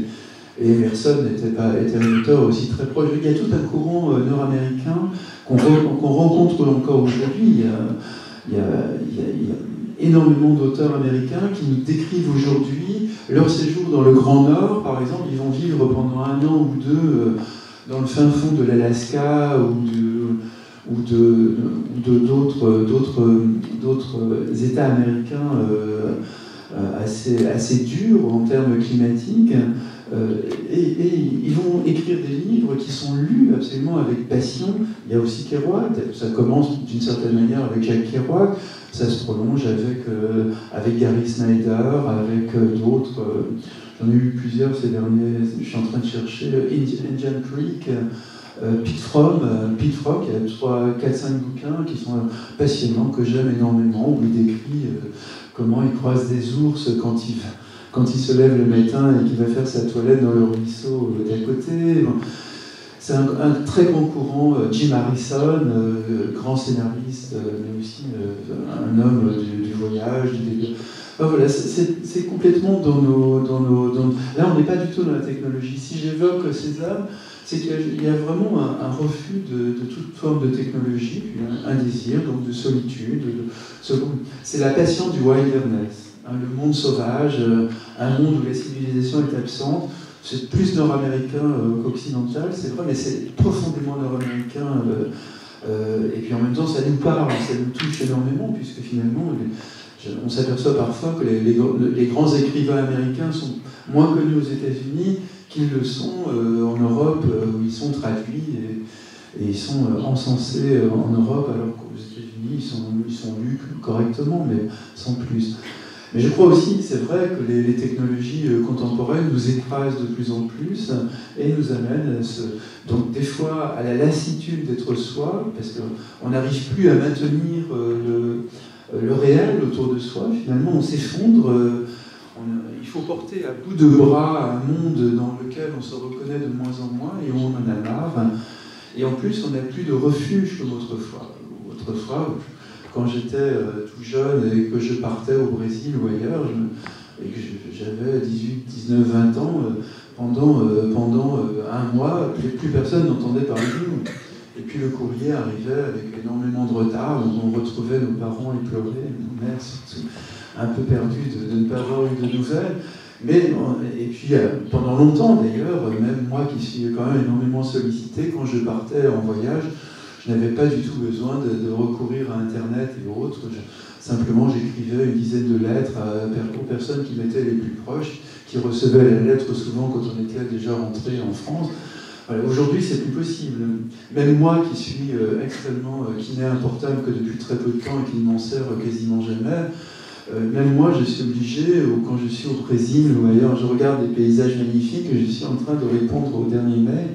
Et Emerson était, pas, était un auteur aussi très proche. Il y a tout un courant nord-américain qu'on re, qu'on rencontre encore aujourd'hui. Il y a, il y a, il y a, il y a énormément d'auteurs américains qui nous décrivent aujourd'hui leur séjour dans le Grand Nord, par exemple. Ils vont vivre pendant un an ou deux dans le fin fond de l'Alaska ou de, ou de, d'autres, d'autres, d'autres États américains assez, assez durs en termes climatiques. Euh, et, et ils vont écrire des livres qui sont lus absolument avec passion. Il y a aussi Kerouac, ça commence d'une certaine manière avec Jacques Kerouac, ça se prolonge avec, euh, avec Gary Snyder, avec euh, d'autres. Euh, J'en ai eu plusieurs ces derniers, je suis en train de chercher, euh, Indian Creek, euh, Pete Fromm, euh, Pete Fromm, il y a trois, quatre, cinq bouquins qui sont passionnants, que j'aime énormément, où il décrit euh, comment il croise des ours quand il va. Quand il se lève le matin et qu'il va faire sa toilette dans le ruisseau d'à côté. C'est un, un très grand courant. Jim Harrison, euh, grand scénariste, euh, mais aussi euh, un homme du, du voyage. Du... Enfin, voilà, c'est complètement dans nos, dans nos... Dans... Là, on n'est pas du tout dans la technologie. Si j'évoque César, c'est qu'il y a vraiment un, un refus de, de toute forme de technologie, un, un désir, donc de solitude. De... C'est la passion du wilderness. Le monde sauvage, un monde où la civilisation est absente, c'est plus nord-américain qu'occidental, c'est vrai, mais c'est profondément nord-américain. Et puis en même temps, ça nous parle, ça nous touche énormément, puisque finalement, on s'aperçoit parfois que les, les, les grands écrivains américains sont moins connus aux États-Unis qu'ils le sont en Europe, où ils sont traduits et, et ils sont encensés en Europe, alors qu'aux États-Unis, ils sont, ils sont lus correctement, mais sans plus. Mais je crois aussi, c'est vrai, que les, les technologies contemporaines nous écrasent de plus en plus et nous amènent, à ce, donc des fois, à la lassitude d'être soi, parce qu'on n'arrive plus à maintenir le, le réel autour de soi. Finalement, on s'effondre. Il faut porter à bout de bras un monde dans lequel on se reconnaît de moins en moins et on en a marre. Et en plus, on n'a plus de refuge comme autrefois. Autrefois, quand j'étais euh, tout jeune et que je partais au Brésil ou ailleurs, je, et que j'avais dix-huit, dix-neuf, vingt ans, euh, pendant, euh, pendant euh, un mois, plus, plus personne n'entendait parler de nous. Et puis le courrier arrivait avec énormément de retard, on retrouvait nos parents éplorés, nos mères surtout, un peu perdues de, de ne pas avoir eu de nouvelles. Mais, et puis euh, pendant longtemps d'ailleurs, même moi qui suis quand même énormément sollicité, quand je partais en voyage, je n'avais pas du tout besoin de, de recourir à Internet et autres. Je, simplement, j'écrivais une dizaine de lettres à, aux personnes qui m'étaient les plus proches, qui recevaient la lettre souvent quand on était déjà rentré en France. Voilà, aujourd'hui, c'est plus possible. Même moi, qui suis euh, extrêmement, euh, qui n'ai un portable que depuis très peu de temps et qui ne m'en sert quasiment jamais, euh, même moi, je suis obligé, ou quand je suis au Brésil ou ailleurs, je regarde des paysages magnifiques et je suis en train de répondre aux derniers mails.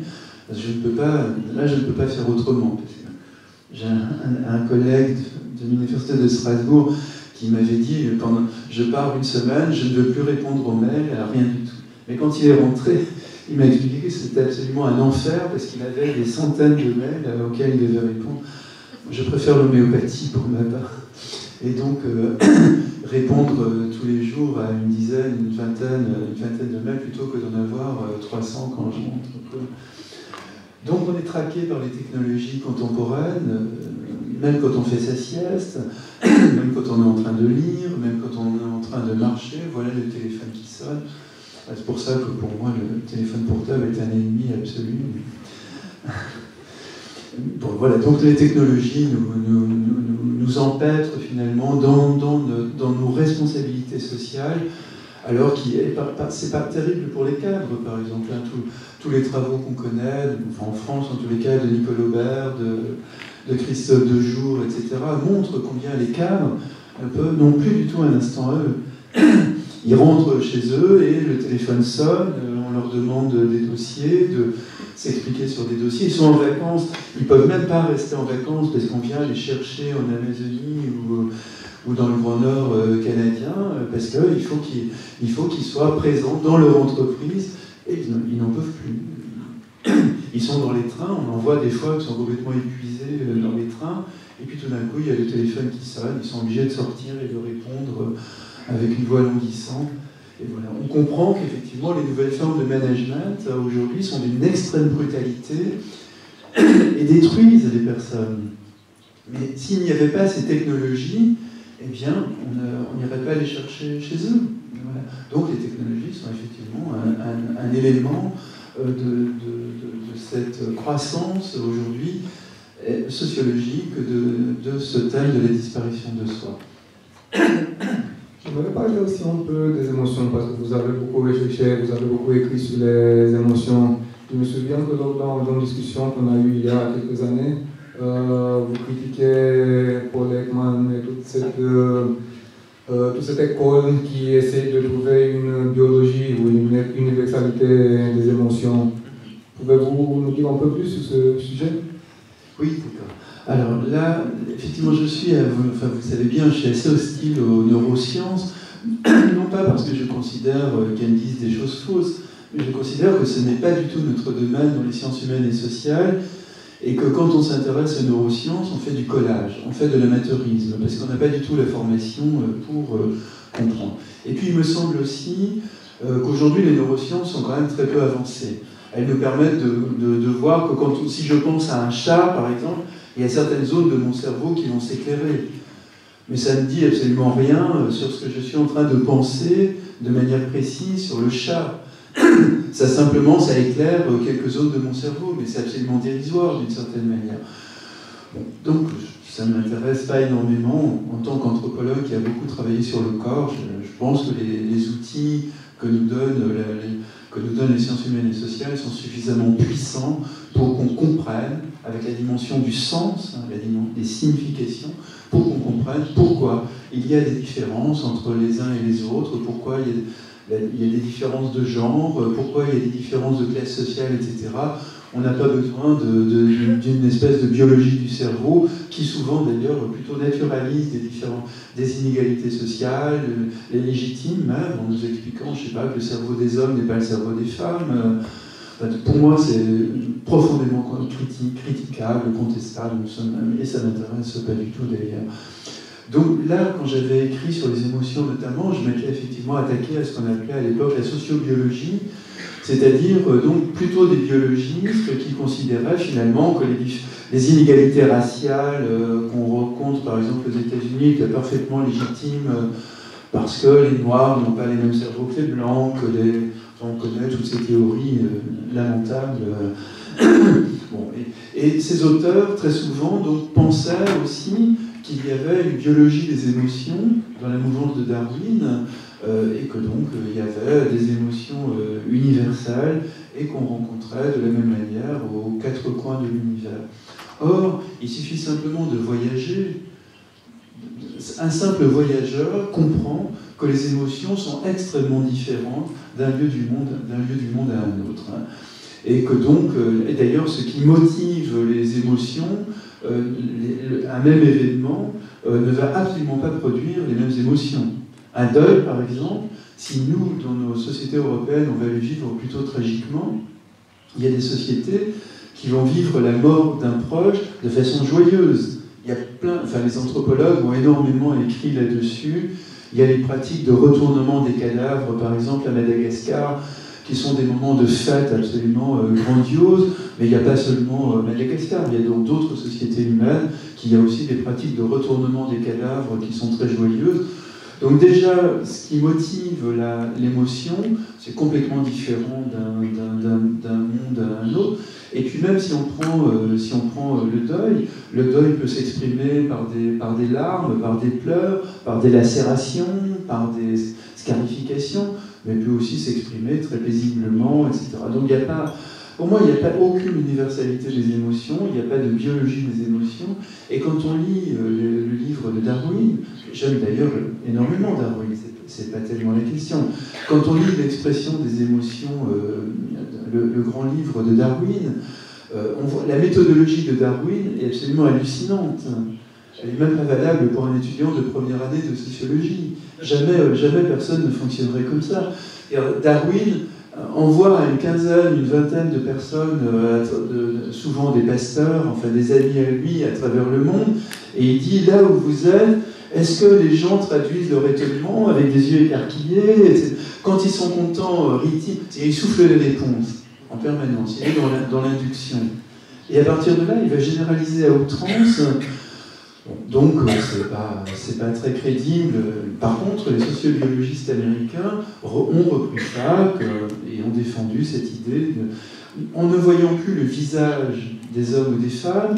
Je ne peux pas, là, je ne peux pas faire autrement. J'ai un, un collègue de, de l'université de Strasbourg qui m'avait dit « pendant je pars une semaine, je ne veux plus répondre aux mails, rien du tout ». Mais quand il est rentré, il m'a expliqué que c'était absolument un enfer parce qu'il avait des centaines de mails auxquels il devait répondre. Je préfère l'homéopathie pour ma part. Et donc, euh, répondre euh, tous les jours à une dizaine, une vingtaine, une vingtaine de mails plutôt que d'en avoir euh, trois cents quand je rentre. Donc on est traqué par les technologies contemporaines, même quand on fait sa sieste, même quand on est en train de lire, même quand on est en train de marcher, voilà le téléphone qui sonne. C'est pour ça que pour moi le téléphone portable est un ennemi absolu. Bon, voilà, donc les technologies nous, nous, nous, nous nous empêtre finalement dans, dans, dans nos responsabilités sociales, alors que c'est pas terrible pour les cadres, par exemple. Hein, tout, tous les travaux qu'on connaît, enfin, en France en tous les cas, de Nicole Aubert, de, de Christophe Dejour, et cetera, montrent combien les cadres n'ont plus du tout un instant à eux. Ils rentrent chez eux et le téléphone sonne, on leur demande des dossiers, de s'expliquer sur des dossiers. Ils sont en vacances, ils ne peuvent même pas rester en vacances parce qu'on vient les chercher en Amazonie ou, ou dans le Grand Nord canadien, parce qu'il faut qu'ils il faut qu'ils soient présents dans leur entreprise et ils n'en peuvent plus. Ils sont dans les trains, on en voit des fois qu'ils sont complètement épuisés dans les trains, et puis tout d'un coup il y a le téléphone qui sonne, ils sont obligés de sortir et de répondre avec une voix languissante. Et voilà. On comprend qu'effectivement les nouvelles formes de management aujourd'hui sont d'une extrême brutalité et détruisent les personnes. Mais s'il n'y avait pas ces technologies, eh bien on n'irait pas les chercher chez eux. Voilà. Donc les technologies sont effectivement un, un, un élément de, de, de, de cette croissance aujourd'hui sociologique de, de ce thème de la disparition de soi. Je voudrais parler aussi un peu des émotions, parce que vous avez beaucoup réfléchi, vous avez beaucoup écrit sur les émotions. Je me souviens que dans, dans une discussion qu'on a eue il y a quelques années, euh, vous critiquez Paul Ekman et toute cette, euh, euh, toute cette école qui essaie de trouver une biologie ou une universalité des émotions. Pouvez-vous nous dire un peu plus sur ce sujet? Oui, d'accord. Alors là, effectivement, je suis, enfin vous savez bien, je suis assez hostile aux neurosciences, non pas parce que je considère qu'elles disent des choses fausses, mais je considère que ce n'est pas du tout notre domaine dans les sciences humaines et sociales, et que quand on s'intéresse aux neurosciences, on fait du collage, on fait de l'amateurisme, parce qu'on n'a pas du tout la formation pour comprendre. Et puis il me semble aussi qu'aujourd'hui les neurosciences sont quand même très peu avancées. Elles nous permettent de, de, de voir que quand, si je pense à un chat, par exemple, il y a certaines zones de mon cerveau qui vont s'éclairer. Mais ça ne dit absolument rien sur ce que je suis en train de penser de manière précise sur le chat. Ça simplement, ça éclaire quelques zones de mon cerveau, mais c'est absolument dérisoire d'une certaine manière. Donc, ça ne m'intéresse pas énormément. En tant qu'anthropologue qui a beaucoup travaillé sur le corps, je, je pense que les, les outils que nous donnent la, les, que nous donnent les sciences humaines et sociales sont suffisamment puissants pour qu'on comprenne, avec la dimension du sens, hein, la dimension des significations, pour qu'on comprenne pourquoi il y a des différences entre les uns et les autres, pourquoi il y a, il y a des différences de genre, pourquoi il y a des différences de classe sociale, et cetera. On n'a pas besoin d'une espèce de biologie du cerveau qui souvent d'ailleurs plutôt naturalise des, différents, des inégalités sociales, les légitime même, en nous expliquant, je ne sais pas, que le cerveau des hommes n'est pas le cerveau des femmes. Enfin, pour moi c'est profondément critiquable, contestable, et ça ne m'intéresse pas du tout d'ailleurs. Donc là, quand j'avais écrit sur les émotions notamment, je m'étais effectivement attaqué à ce qu'on appelait à l'époque la sociobiologie, c'est-à-dire euh, donc plutôt des biologistes qui considéraient finalement que les, les inégalités raciales euh, qu'on rencontre par exemple aux États-Unis étaient parfaitement légitimes euh, parce que les Noirs n'ont pas les mêmes cerveaux que les Blancs, que les... Enfin, on connaît toutes ces théories euh, lamentables. Euh... bon, et, et ces auteurs, très souvent, donc, pensaient aussi qu'il y avait une biologie des émotions dans la mouvance de Darwin, Euh, et que donc il euh, y avait des émotions euh, universelles et qu'on rencontrait de la même manière aux quatre coins de l'univers. Or, il suffit simplement de voyager. Un simple voyageur comprend que les émotions sont extrêmement différentes d'un lieu du monde, d'un lieu du monde à un autre. Hein. Et que donc, euh, et d'ailleurs, ce qui motive les émotions, euh, les, le, un même événement, euh, ne va absolument pas produire les mêmes émotions. Un deuil, par exemple, si nous, dans nos sociétés européennes, on va le vivre plutôt tragiquement, il y a des sociétés qui vont vivre la mort d'un proche de façon joyeuse. Il y a plein, enfin, les anthropologues ont énormément écrit là-dessus. Il y a les pratiques de retournement des cadavres, par exemple, à Madagascar, qui sont des moments de fête absolument euh, grandioses, mais il n'y a pas seulement euh, Madagascar, il y a donc d'autres sociétés humaines qui ont aussi des pratiques de retournement des cadavres qui sont très joyeuses. Donc déjà, ce qui motive l'émotion, c'est complètement différent d'un monde à un autre. Et puis même si on prend, euh, si on prend euh, le deuil, le deuil peut s'exprimer par des, par des larmes, par des pleurs, par des lacérations, par des scarifications, mais peut aussi s'exprimer très paisiblement, et cetera. Donc il n'y a pas... Pour moi, il n'y a pas aucune universalité des émotions, il n'y a pas de biologie des émotions. Et quand on lit euh, le, le livre de Darwin, j'aime d'ailleurs énormément Darwin, c'est pas tellement la question. Quand on lit l'expression des émotions, euh, le, le grand livre de Darwin, euh, on voit, la méthodologie de Darwin est absolument hallucinante. Elle est même pas valable pour un étudiant de première année de sociologie. Jamais, euh, jamais personne ne fonctionnerait comme ça. Et Darwin envoie à une quinzaine, une vingtaine de personnes, euh, de, souvent des pasteurs, enfin des amis à lui, à travers le monde, et il dit, là où vous êtes, est-ce que les gens traduisent leur étonnement avec des yeux écarquillés? Quand ils sont contents, rythment, et ils soufflent les réponses en permanence, il est dans l'induction. Et à partir de là, il va généraliser à outrance. Donc, c'est pas, c'est pas très crédible. Par contre, les sociobiologistes américains ont repris ça et ont défendu cette idée, de, en ne voyant plus le visage des hommes ou des femmes,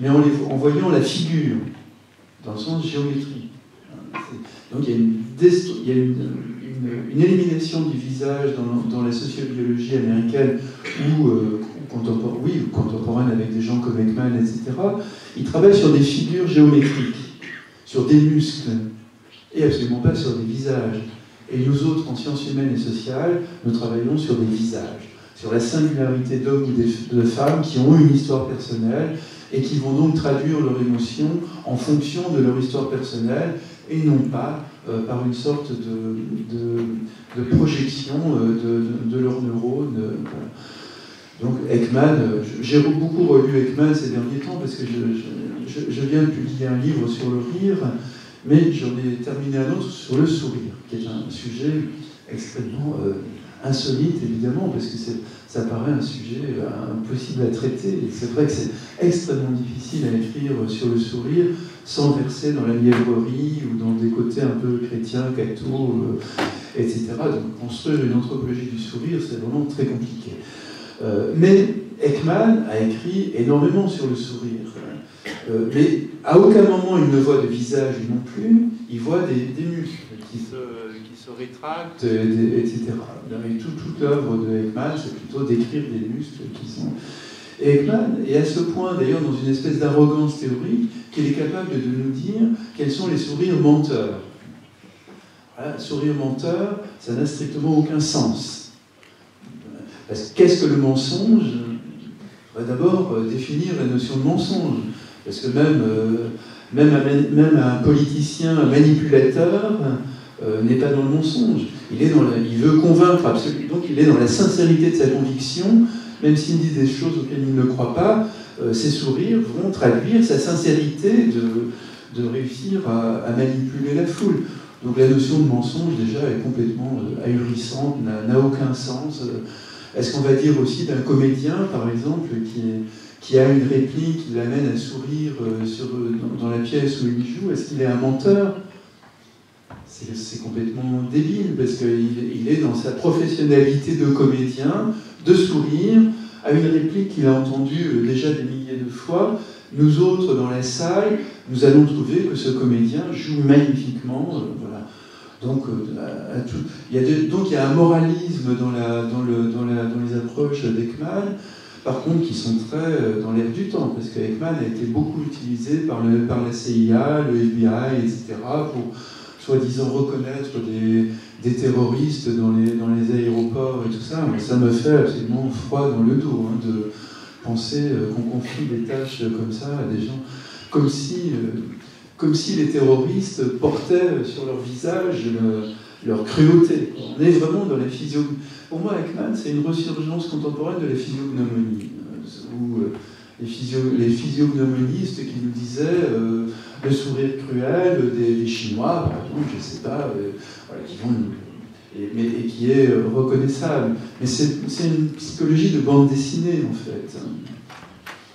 mais en, les, en voyant la figure, dans le sens géométrique. Donc, il y a une, il y a une, une, une élimination du visage dans, dans la sociobiologie américaine ou euh, contemporaine, oui, ou contemporaine avec des gens comme Ekman, et cetera. Il travaille sur des figures géométriques, sur des muscles, et absolument pas sur des visages. Et nous autres, en sciences humaines et sociales, nous travaillons sur des visages, sur la singularité d'hommes ou de femmes qui ont une histoire personnelle et qui vont donc traduire leur émotion en fonction de leur histoire personnelle et non pas euh, par une sorte de, de, de projection euh, de, de leurs neurones. Euh, voilà. Donc Ekman, j'ai beaucoup relu Ekman ces derniers temps parce que je, je, je viens de publier un livre sur le rire, mais j'en ai terminé un autre sur le sourire, qui est un sujet extrêmement euh, insolite évidemment, parce que ça paraît un sujet euh, impossible à traiter. C'est vrai que c'est extrêmement difficile à écrire sur le sourire sans verser dans la mièvrerie ou dans des côtés un peu chrétiens, cathos, euh, et cetera. Donc construire une anthropologie du sourire, c'est vraiment très compliqué. Euh, mais Ekman a écrit énormément sur le sourire. Euh, mais à aucun moment il ne voit de visage non plus, il voit des, des muscles qui se, qui se rétractent, et, des, et cetera. Et tout, toute l'œuvre de Ekman, c'est plutôt d'écrire des muscles qui sont... Et Ekman est à ce point, d'ailleurs, dans une espèce d'arrogance théorique, qu'il est capable de nous dire quels sont les sourires menteurs. Voilà, sourire menteur, ça n'a strictement aucun sens. Qu'est-ce que le mensonge? On va d'abord définir la notion de mensonge. Parce que même, euh, même, un, même un politicien un manipulateur euh, n'est pas dans le mensonge. Il, est dans la, il veut convaincre absolument. Donc il est dans la sincérité de sa conviction. Même s'il dit des choses auxquelles il ne croit pas, euh, ses sourires vont traduire sa sincérité de, de réussir à, à manipuler la foule. Donc la notion de mensonge, déjà, est complètement euh, ahurissante, n'a aucun sens. Euh, Est-ce qu'on va dire aussi d'un comédien, par exemple, qui, est, qui a une réplique, qui l'amène à sourire sur, dans, dans la pièce où il joue? Est-ce qu'il est un menteur? C'est complètement débile, parce qu'il il est dans sa professionnalité de comédien, de sourire, à une réplique qu'il a entendue déjà des milliers de fois. Nous autres, dans la salle, nous allons trouver que ce comédien joue magnifiquement, euh, voilà. Donc, à, à tout. Il y a de, donc il y a un moralisme dans, la, dans, le, dans, la, dans les approches d'Ekman, par contre qui sont très dans l'air du temps, parce qu'Ekman a été beaucoup utilisé par, le, par la C I A, le F B I, et cetera, pour soi-disant reconnaître des, des terroristes dans les, dans les aéroports et tout ça. Mais ça me fait absolument froid dans le dos, hein, de penser qu'on confie des tâches comme ça à des gens, comme si... Euh, comme si les terroristes portaient sur leur visage le, leur cruauté. On est vraiment dans la physiognomie. Pour moi, Ekman, c'est une ressurgence contemporaine de la physiognomonie, où les, physio les physiognomonistes qui nous disaient euh, le sourire cruel des, des Chinois, par exemple, je ne sais pas, euh, voilà, qui vont, et, mais, et qui est reconnaissable. Mais c'est une psychologie de bande dessinée, en fait.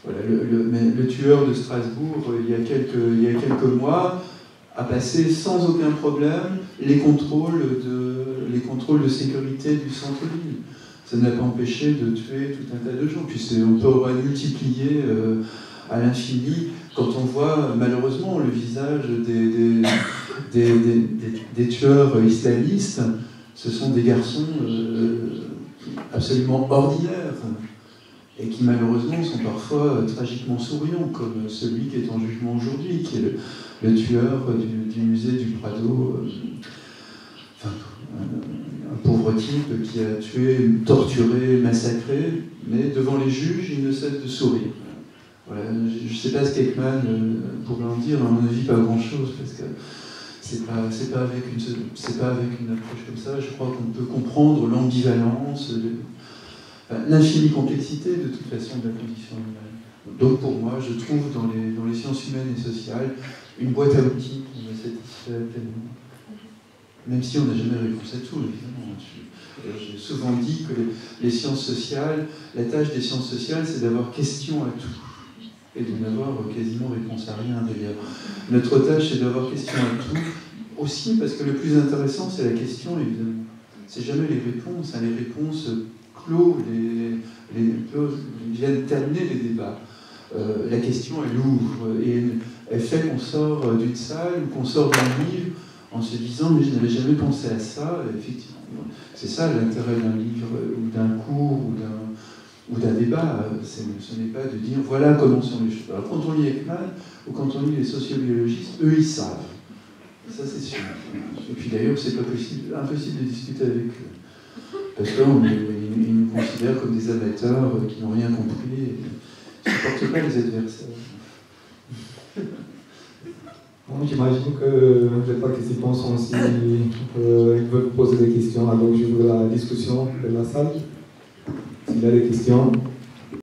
Voilà, le, le, le tueur de Strasbourg, il y a quelques, il y a quelques mois, à passer sans aucun problème les contrôles de, les contrôles de sécurité du centre-ville. Ça ne l'a pas empêché de tuer tout un tas de gens. Puis on peut multiplier euh, à l'infini quand on voit malheureusement le visage des, des, des, des, des, des tueurs islamistes. Ce sont des garçons euh, absolument ordinaires et qui malheureusement sont parfois euh, tragiquement souriants, comme celui qui est en jugement aujourd'hui, qui est le, le tueur du, du musée du Prado, euh, enfin, un, un pauvre type qui a tué, torturé, massacré, mais devant les juges, il ne cesse de sourire. Voilà, je ne sais pas ce qu'Ekman euh, pourrait en dire, à mon avis pas grand-chose, parce que c'est pas, c'est pas avec une, c'est pas avec une approche comme ça, je crois qu'on peut comprendre l'ambivalence, l'infinie complexité de toute façon de la condition humaine. Donc pour moi, je trouve dans les, dans les sciences humaines et sociales une boîte à outils qui me satisfait pleinement. Même si on n'a jamais réponse à tout, évidemment. J'ai souvent dit que les, les sciences sociales, la tâche des sciences sociales, c'est d'avoir question à tout. Et de n'avoir quasiment réponse à rien d'ailleurs. Notre tâche, c'est d'avoir question à tout, aussi parce que le plus intéressant, c'est la question, évidemment. C'est jamais les réponses, hein. Les réponses clôt, les, les, viennent terminer les débats. Euh, la question, elle ouvre, et elle fait qu'on sort d'une salle, ou qu'on sort d'un livre, en se disant, mais je n'avais jamais pensé à ça, et effectivement. C'est ça l'intérêt d'un livre, ou d'un cours, ou d'un... ou d'un débat, ce n'est pas de dire voilà comment sont les choses. Alors quand on lit Ekman ou quand on lit les sociobiologistes, eux ils savent. Ça c'est sûr. Et puis d'ailleurs c'est pas possible, impossible de discuter avec eux. Parce qu'ils nous considèrent comme des amateurs qui n'ont rien compris et ne supportent pas les adversaires. Bon, j'imagine que les participants sont aussi, euh, ils veulent poser des questions, alors j'ouvre la discussion de la salle. S'il y a des questions.